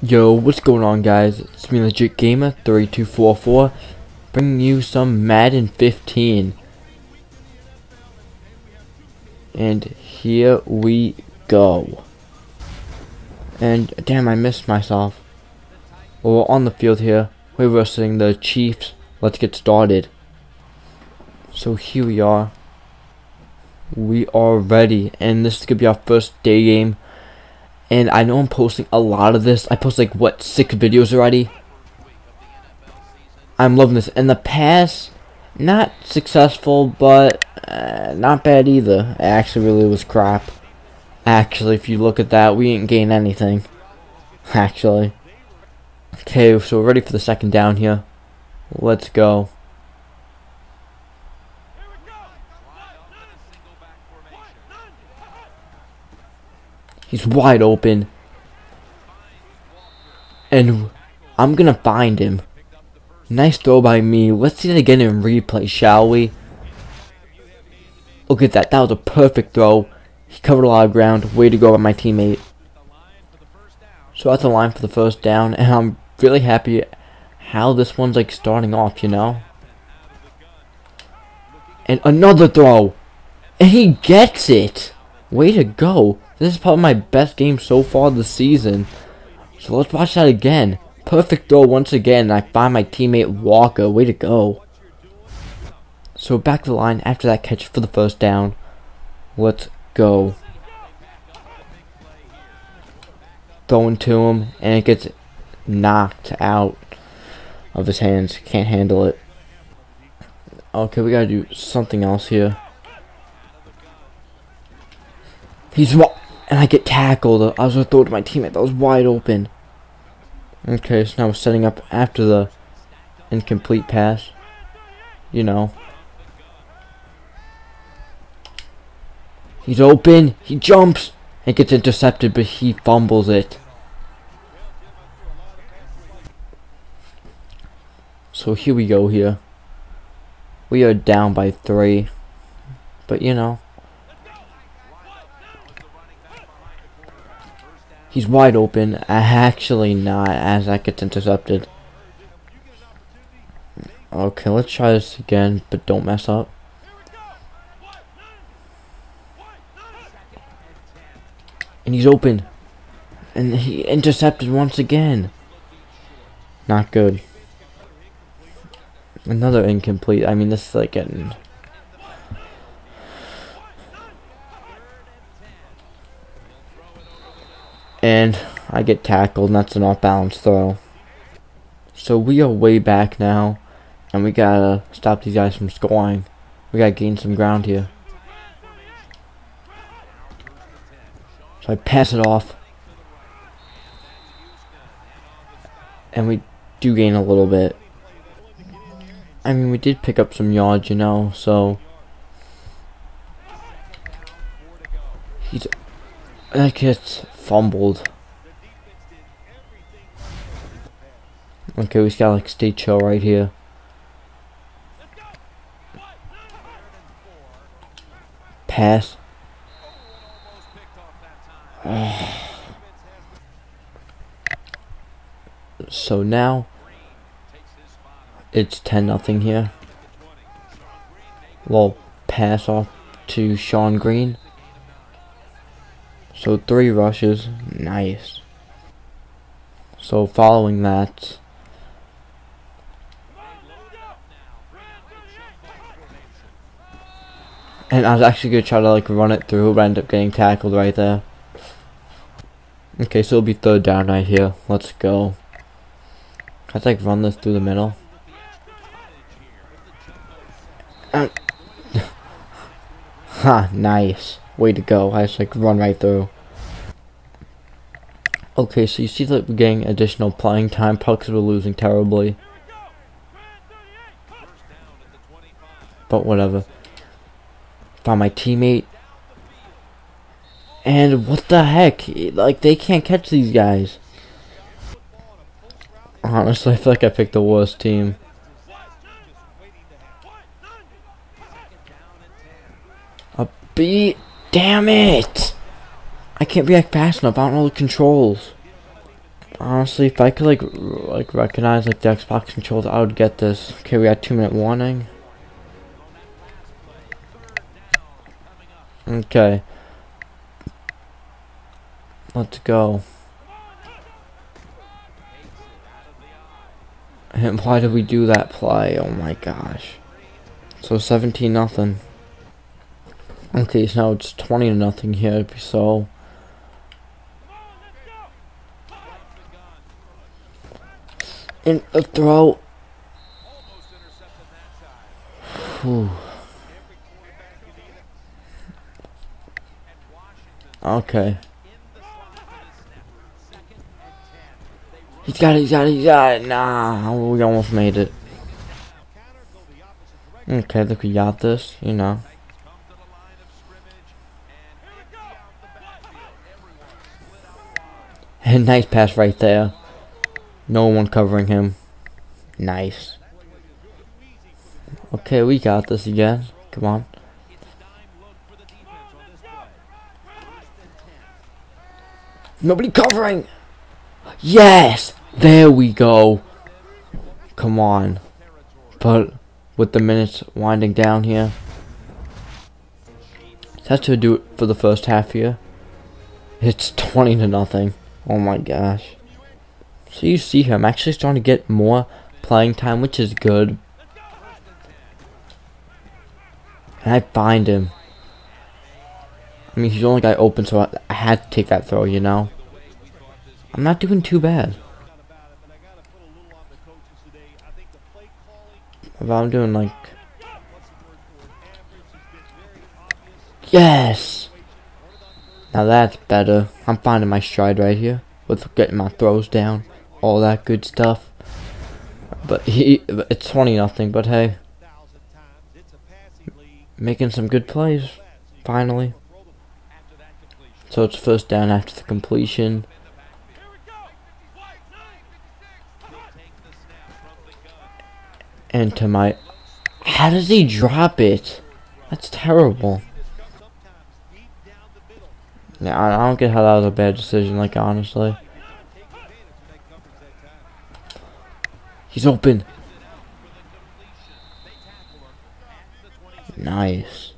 Yo, what's going on, guys? It's me, LegitGamer3244, bringing you some Madden 15. And here we go. And damn, I missed myself. Well, we're on the field here. We're wrestling the Chiefs. Let's get started. So here we are. We are ready, and this is gonna be our first day game. And I know I'm posting a lot of this. I post like, what, 6 videos already? I'm loving this. And the pass, not successful, but not bad either. It actually really was crap. Actually, if you look at that, we didn't gain anything. Actually. Okay, so we're ready for the second down here. Let's go. He's wide open. And I'm going to find him. Nice throw by me. Let's see that again in replay, shall we? Look at that. That was a perfect throw. He covered a lot of ground. Way to go by my teammate. So that's a line for the first down. And I'm really happy how this one's like starting off, you know? And another throw. And he gets it. Way to go. This is probably my best game so far this season. So let's watch that again. Perfect throw once again. And I find my teammate Walker. Way to go. So back to the line after that catch for the first down. Let's go. Throwing to him. And it gets knocked out of his hands. Can't handle it. Okay, we gotta do something else here. He's what? And I get tackled. I was going to throw it to my teammate. That was wide open. Okay, so now we're setting up after the incomplete pass. You know. He's open. He jumps. And gets intercepted, but he fumbles it. So here we go here. We are down by 3. But, you know. He's wide open. Actually not, as that gets intercepted. Okay, let's try this again, but don't mess up. And he's open. And he intercepted once again. Not good. Another incomplete. I mean, this is like getting... And I get tackled, and that's an off-balance throw. So we are way back now, and we gotta stop these guys from scoring. We gotta gain some ground here. So I pass it off. And we do gain a little bit. I mean, we did pick up some yards, you know, so... He's... That gets fumbled. Okay, we just gotta like stay chill right here. Pass. So now it's 10-0 here. We'll pass off to Sean Green. So 3 rushes, nice. So following that, and I was actually gonna try to like run it through, but I ended up getting tackled right there. Okay, so it'll be third down right here. Let's go. Let's like run this through the middle. Ha! Nice. Way to go. I just like run right through. Okay, so you see that we're getting additional playing time, probably because we're losing terribly. But whatever. Found my teammate. And what the heck? Like, they can't catch these guys. Honestly, I feel like I picked the worst team. A beat. Damn it! I can't react fast enough. I don't know the controls. Honestly, if I could like recognize like the Xbox controls, I would get this. Okay, we got 2-minute warning. Okay. Let's go. And why did we do that play? Oh my gosh. So 17-0. Okay, so now it's 20-0 here, so in a throw. Whew. Okay. He's got it, he's got it, he's got it. Nah, we almost made it. Okay, look, we got this, you know. And nice pass right there. No one covering him. Nice. Okay, we got this again. Come on. Nobody covering. Yes. There we go. Come on. But with the minutes winding down here, that's to do it for the first half here. It's 20-0. Oh my gosh. So you see here, I'm actually starting to get more playing time, which is good. And I find him. I mean, he's the only guy open, so I had to take that throw, you know. I'm not doing too bad. If I'm doing like... Yes! Now that's better. I'm finding my stride right here with getting my throws down, all that good stuff. But it's 20-0. But hey, making some good plays finally. So it's first down after the completion. And to my, how does he drop it? That's terrible. Yeah, I don't get how that was a bad decision, like, honestly. He's open. Nice.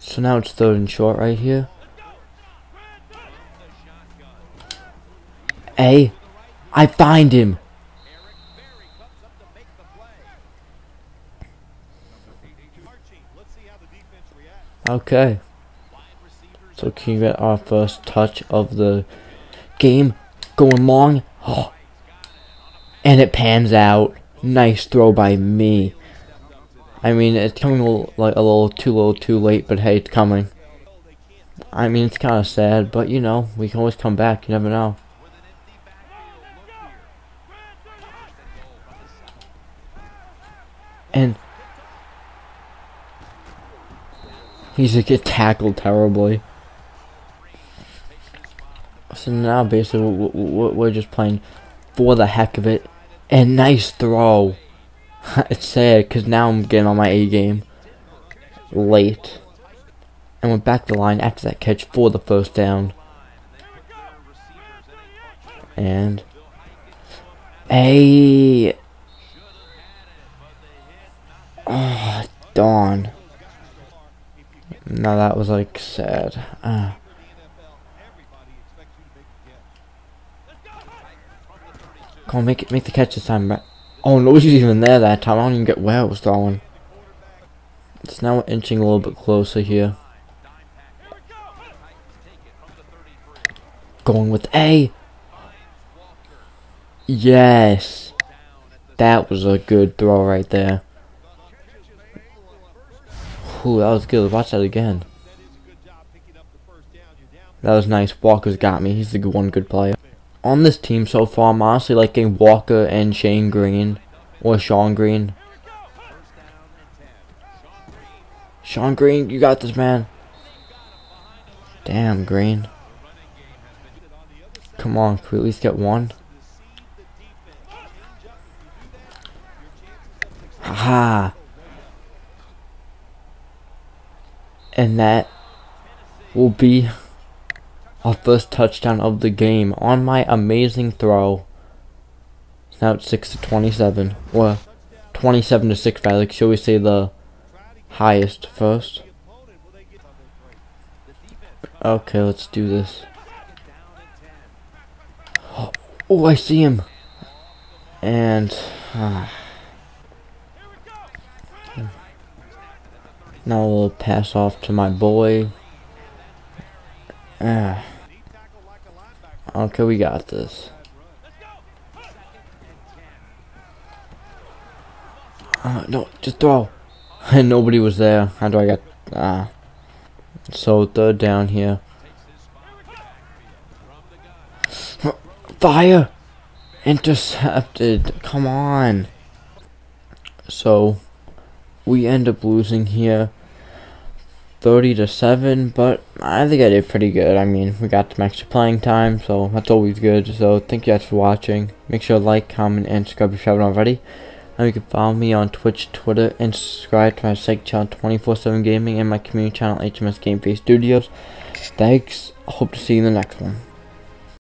So now it's 3rd and short right here. Hey, I find him. Okay. So can you get our first touch of the game, going long, oh, and it pans out. Nice throw by me. I mean, it's coming a little too late, but hey, it's coming. I mean, it's kind of sad, but you know, we can always come back. You never know. And he's gonna get tackled terribly. So now basically we're just playing for the heck of it. And nice throw. It's sad because now I'm getting on my A game late. And we're back to the line after that catch for the first down. And a oh, darn. Now that was like sad. Come on, make the catch this time, but oh no, she's even there that time. I don't even get where I was throwing. It's now inching a little bit closer here. Going with A. Yes, that was a good throw right there. Ooh, that was good. Watch that again. That was nice. Walker's got me. He's the one good player on this team so far. I'm honestly liking Walker and Shane Green, or Sean Green. Sean Green, you got this, man. Damn, Green. Come on, can we at least get one? Haha. And that will be our first touchdown of the game on my amazing throw. It's now 6-27, or 27-6 rather. Should we say the highest first? Okay, let's do this. Oh, I see him, and now we'll pass off to my boy. Okay, we got this. No, just throw. And nobody was there. How do I get? So third down here. Fire! Intercepted. Come on. So we end up losing here 30-7, but I think I did pretty good. I mean, we got some extra playing time, so that's always good. So thank you guys for watching. Make sure to like, comment, and subscribe if you haven't already. And you can follow me on Twitch, Twitter, and subscribe to my site channel 24/7 Gaming and my community channel HMS Game Face Studios. Thanks. Hope to see you in the next one.